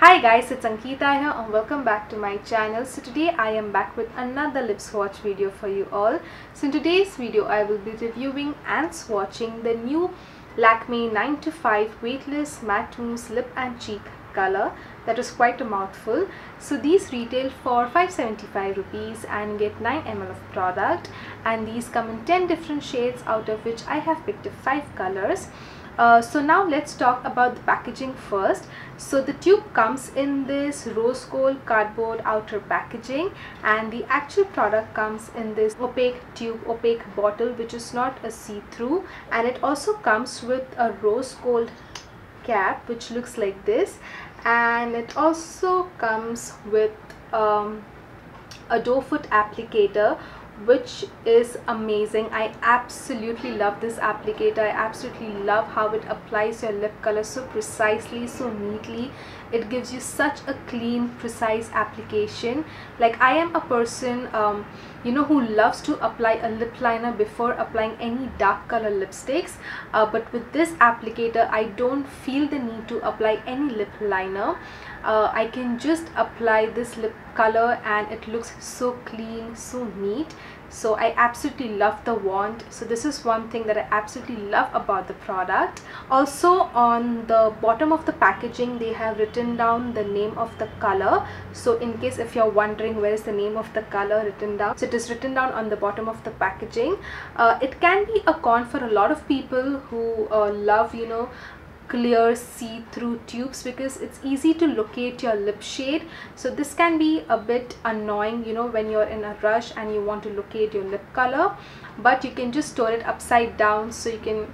Hi guys, it's Ankita here and welcome back to my channel. So today I am back with another lip swatch video for you all. So in today's video I will be reviewing and swatching the new Lakme 9 to 5 Weightless Matte Mousse Lip and Cheek Colour. That was quite a mouthful. So these retail for 575 rupees and get 9 ml of product, and these come in 10 different shades, out of which I have picked up 5 colors. So now let's talk about the packaging first. So the tube comes in this rose gold cardboard outer packaging, and the actual product comes in this opaque tube, opaque bottle, which is not a see-through, and it also comes with a rose gold cap which looks like this, and it also comes with a doe foot applicator which is amazing. I absolutely love this applicator. I absolutely love how it applies your lip color so precisely, so neatly. It gives you such a clean, precise application. Like, I am a person who loves to apply a lip liner before applying any dark color lipsticks, but with this applicator I don't feel the need to apply any lip liner. I can just apply this lip color and it looks so clean, so neat. So I absolutely love the wand. So this is one thing that I absolutely love about the product. Also, on the bottom of the packaging they have written down the name of the color. So in case if you're wondering where is the name of the color written down, so it is written down on the bottom of the packaging. It can be a con for a lot of people who love clear see-through tubes, because it's easy to locate your lip shade. So this can be a bit annoying when you're in a rush and you want to locate your lip color, but you can just store it upside down so you can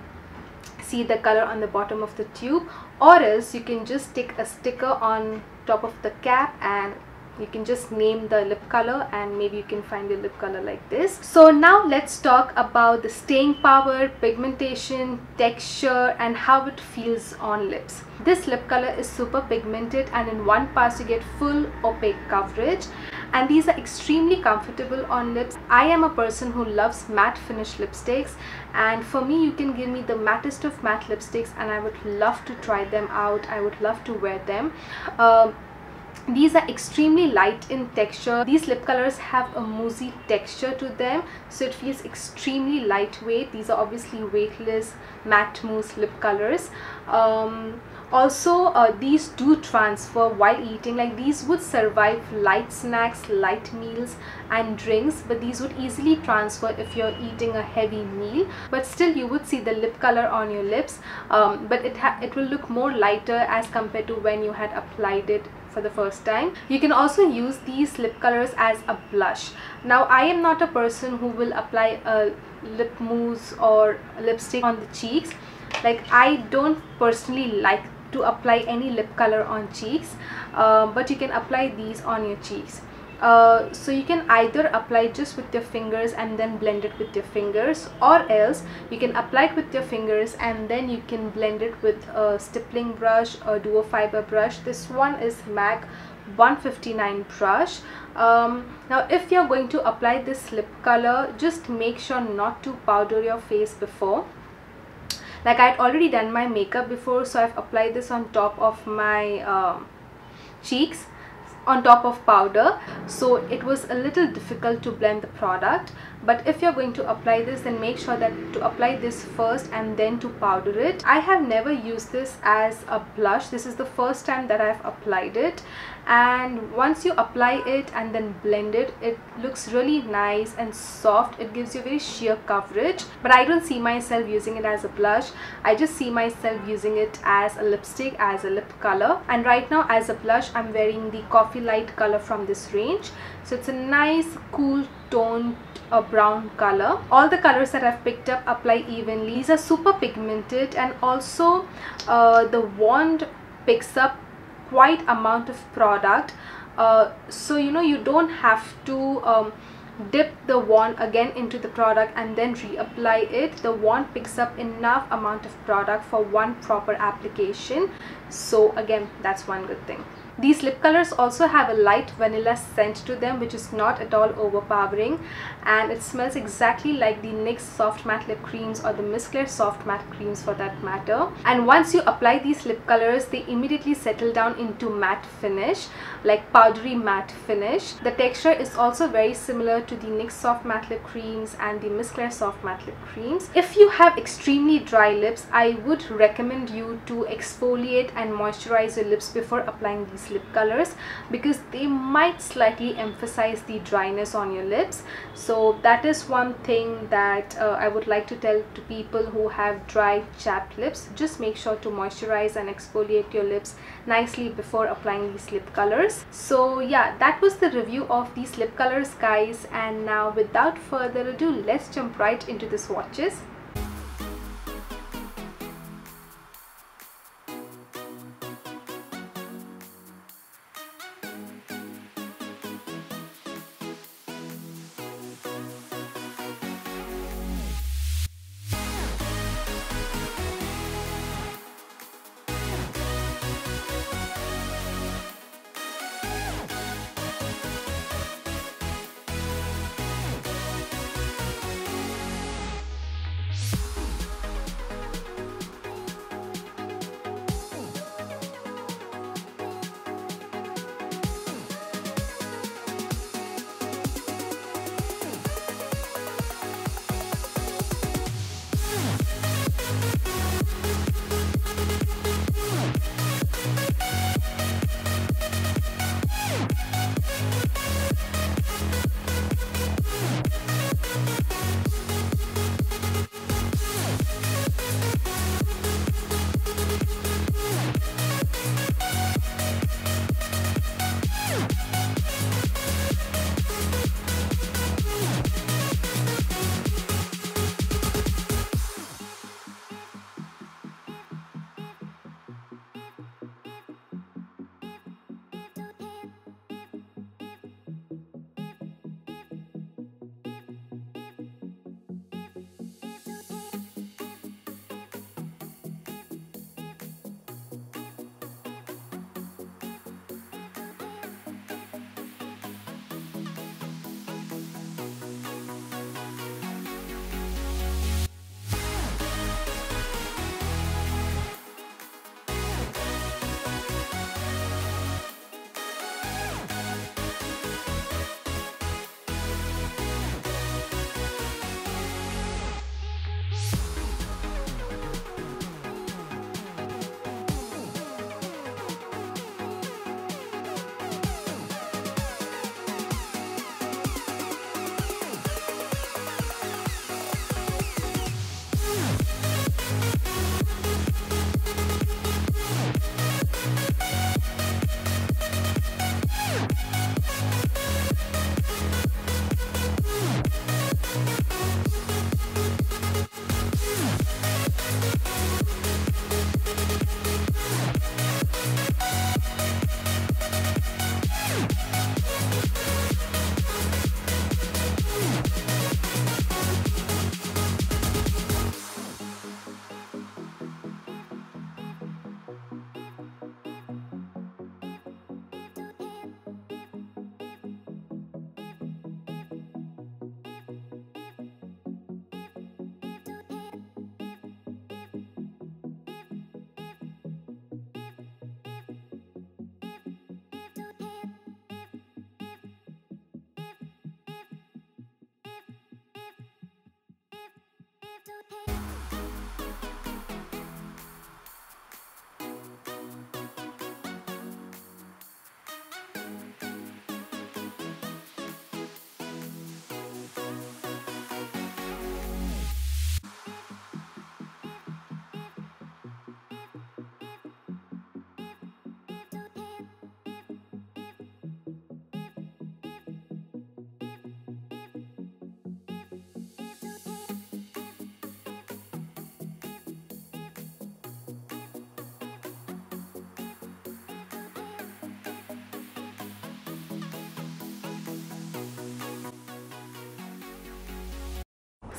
see the color on the bottom of the tube, or else you can just stick a sticker on top of the cap and you can just name the lip color, and maybe you can find your lip color like this. So now let's talk about the staying power, pigmentation, texture, and how it feels on lips. This lip color is super pigmented, and in one pass you get full opaque coverage, and these are extremely comfortable on lips. I am a person who loves matte finish lipsticks, and for me you can give me the mattest of matte lipsticks and I would love to try them out. I would love to wear them. These are extremely light in texture. These lip colors have a moussey texture to them, so it feels extremely lightweight. These are obviously weightless matte mousse lip colors. Also, these do transfer while eating. Like, these would survive light snacks, light meals and drinks, but these would easily transfer if you're eating a heavy meal, but still you would see the lip color on your lips. But it will look more lighter as compared to when you had applied it for the first time. You can also use these lip colors as a blush. Now, I am not a person who will apply a lip mousse or lipstick on the cheeks. Like, I don't personally like to apply any lip color on cheeks, but you can apply these on your cheeks. So you can either apply just with your fingers and then blend it with your fingers, or else you can apply it with your fingers and then you can blend it with a stippling brush or duo fiber brush. This one is MAC 159 brush. Now, if you're going to apply this lip color, just make sure not to powder your face before. Like, I had already done my makeup before, so I've applied this on top of my cheeks on top of powder, so it was a little difficult to blend the product. But if you're going to apply this, then make sure that to apply this first and then to powder it. I have never used this as a blush. This is the first time that I've applied it, and once you apply it and then blend it, it looks really nice and soft. It gives you very sheer coverage, but I don't see myself using it as a blush. I just see myself using it as a lipstick, as a lip color. And right now as a blush I'm wearing the coffee light color from this range. So it's a nice cool toned a brown color. All the colors that I've picked up apply evenly. These are super pigmented, and also the wand picks up quite amount of product, so you don't have to dip the wand again into the product and then reapply it. The wand picks up enough amount of product for one proper application. So again, that's one good thing. These lip colors also have a light vanilla scent to them, which is not at all overpowering, and it smells exactly like the NYX Soft Matte Lip Creams or the Miss Claire Soft Matte Creams for that matter. And once you apply these lip colors, they immediately settle down into matte finish, like powdery matte finish. The texture is also very similar to the NYX Soft Matte Lip Creams and the Miss Claire Soft Matte Lip Creams. If you have extremely dry lips, I would recommend you to exfoliate and moisturize your lips before applying these lip colors, because they might slightly emphasize the dryness on your lips. So that is one thing that I would like to tell to people who have dry, chapped lips. Just make sure to moisturize and exfoliate your lips nicely before applying these lip colors. So yeah, that was the review of these lip colors, guys, and now without further ado, let's jump right into the swatches.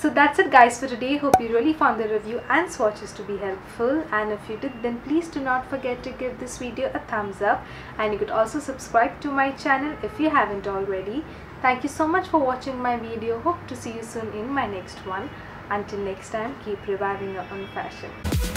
So that's it guys for today. Hope you really found the review and swatches to be helpful, and if you did, then please do not forget to give this video a thumbs up, and you could also subscribe to my channel if you haven't already. Thank you so much for watching my video. Hope to see you soon in my next one. Until next time, keep reviving your own fashion.